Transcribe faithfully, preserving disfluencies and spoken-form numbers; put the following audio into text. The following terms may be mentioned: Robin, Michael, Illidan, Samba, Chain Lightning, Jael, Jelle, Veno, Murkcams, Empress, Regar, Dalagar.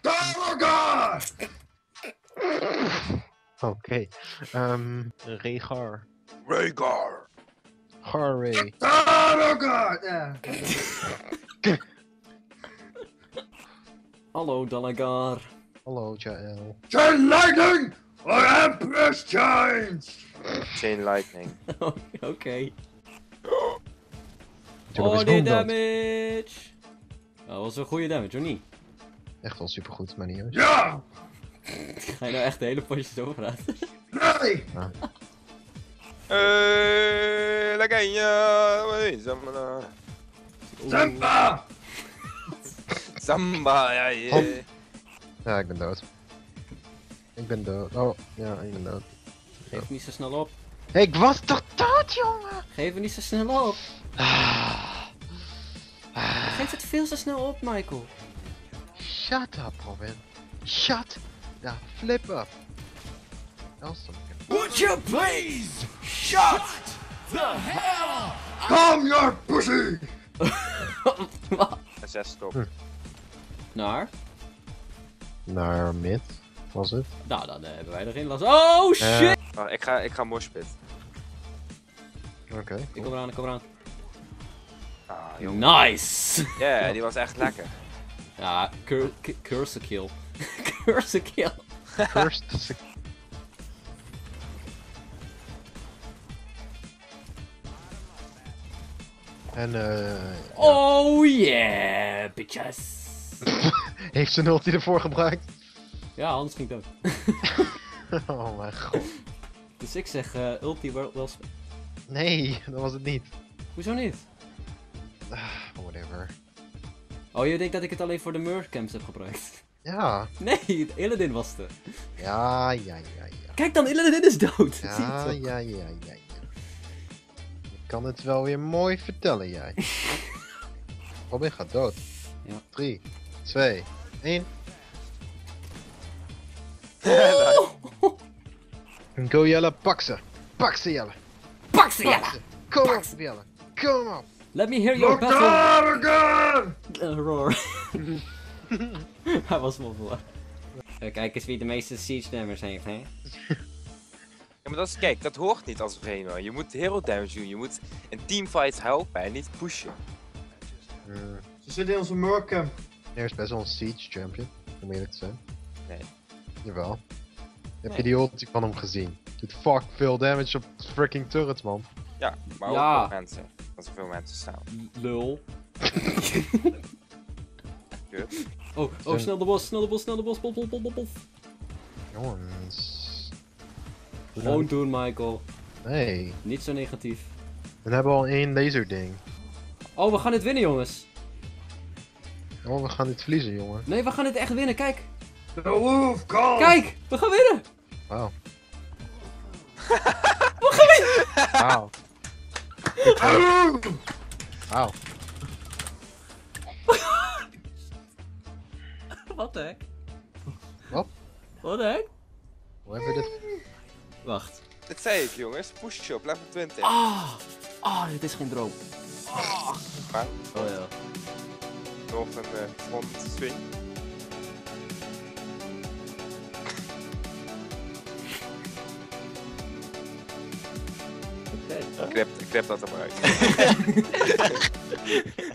Dalagar! Oké. Regar. Regar. Harry. Dalagar! Ja. Hallo Dalagar. Hallo Jael. Chain Lightning! Or Empress Chains! Chain Lightning. Oké. Okay. Oh, die damage! Dat was een goede damage, of niet? Echt wel supergoed, maar niet hoor. Ja! Ga je nou echt de hele potjes over praten? Nee! Eh, lekker je! Samba! Samba, ja je! Ja, ik ben dood. Ik ben dood. Oh, ja, ik ben dood. Geef niet zo snel op. Ik was toch dood, jongen! Geef niet zo snel op! Geef het veel te snel op, Michael. Shut up, Robin. Shut the flip up. Would you please shut the hell up? Calm your pussy! Hij zegt stop. Hm. Naar? Naar mid, was het? Nou, dan uh, hebben wij er geen last. Oh shit! Uh. Oh, ik ga, ik ga moshpit. Oké. Okay, cool. Ik kom eraan, ik kom eraan. Ah, nice! Ja, yeah, die was echt lekker. Ja, cur curse kill. Curse kill. Curse kill. En eh... oh yeah, bitches! Heeft ze een ulti ervoor gebruikt? Ja, anders ging het dood. Oh mijn god. Dus ik zeg uh, ulti wel... Nee, dat was het niet. Hoezo niet? Whatever. Oh, je denkt dat ik het alleen voor de Murkcams heb gebruikt? Ja. Nee, Illidan was het. Ja, ja, ja, ja. Kijk dan, Illidan is dood. Ja, ja, ja, ja, ja. Je kan het wel weer mooi vertellen, jij. Robin gaat dood. Ja. drie, twee, één. Oh! Go Jelle, pak ze. Pak ze, Jelle. Pak ze, Jelle. Kom op, Jelle. Kom op. Let me hear your battle again! Uh, roar. Hij was wel voor. Kijk eens wie de meeste siege damage heeft, hè? Ja, maar dat is, kijk, dat hoort niet als Veno. Je moet hero damage doen, je moet in teamfights helpen en niet pushen. Uh, Ze zitten in onze Murkcam. Er is best wel een siege champion, om eerlijk te zijn. Nee. Jawel. Heb nee. je die ulti van hem gezien? Doet fuck veel damage op freaking turrets, man. Ja, maar ook ja. op mensen. Dat zoveel mensen staan. Lul. oh, oh, snel de bos, snel de bos, snel de bos, bof, bof, bof, bof. Jongens. Gewoon doen, Michael. Nee. Niet zo negatief. We hebben al één laserding. Oh, we gaan dit winnen, jongens. Oh, we gaan dit verliezen, jongen. Nee, we gaan dit echt winnen, kijk. The wolf calls. Kijk, we gaan winnen. Wauw. We gaan winnen. Wauw. Auw! Auw. Wat de heck? Wat? Wat de heck? Hoe heb je dit? Wacht. Dit zei ik, jongens. Push op, level twintig. Ah! Ah, dit is geen droom. Ah! Maar, oh ja. Nog een uh, front swing. Ik knip dat er maar uit.